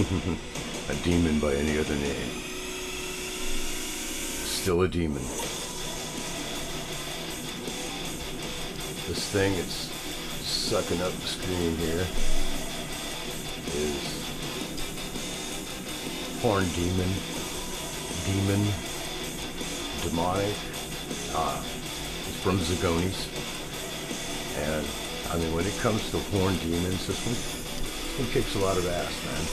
A demon by any other name. Still a demon. This thing it's sucking up the screen here is horn demon, demonic. It's from Zagones. And I mean, when it comes to horn demons, this one kicks a lot of ass, man.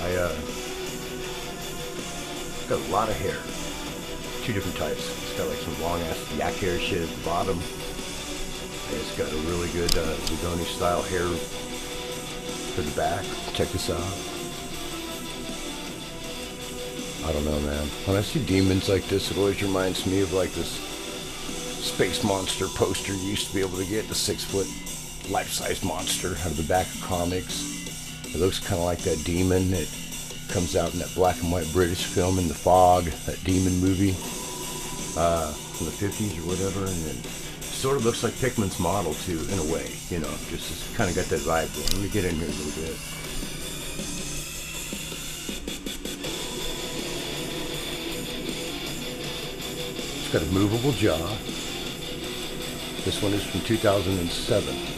It's got a lot of hair. Two different types. It's got like some long ass yak hair shit at the bottom. It's got a really good Zigoni style hair for the back. Check this out. I don't know, man. When I see demons like this, it always reminds me of like this space monster poster you used to be able to get, the 6-foot life-size monster out of the back of comics. It looks kind of like that demon that comes out in that black and white British film In the Fog, that demon movie from the 50s or whatever, and then sort of looks like Pickman's Model too, in a way, you know, just kind of got that vibe going. Let me get in here a little bit. It's got a movable jaw. This one is from 2007.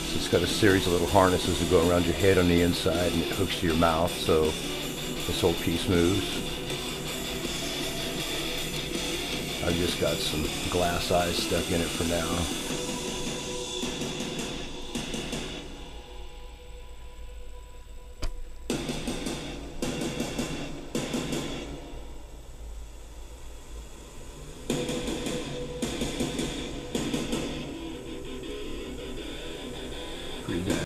So it's got a series of little harnesses that go around your head on the inside, and it hooks to your mouth, so this whole piece moves. I've just got some glass eyes stuck in it for now. Pretty good.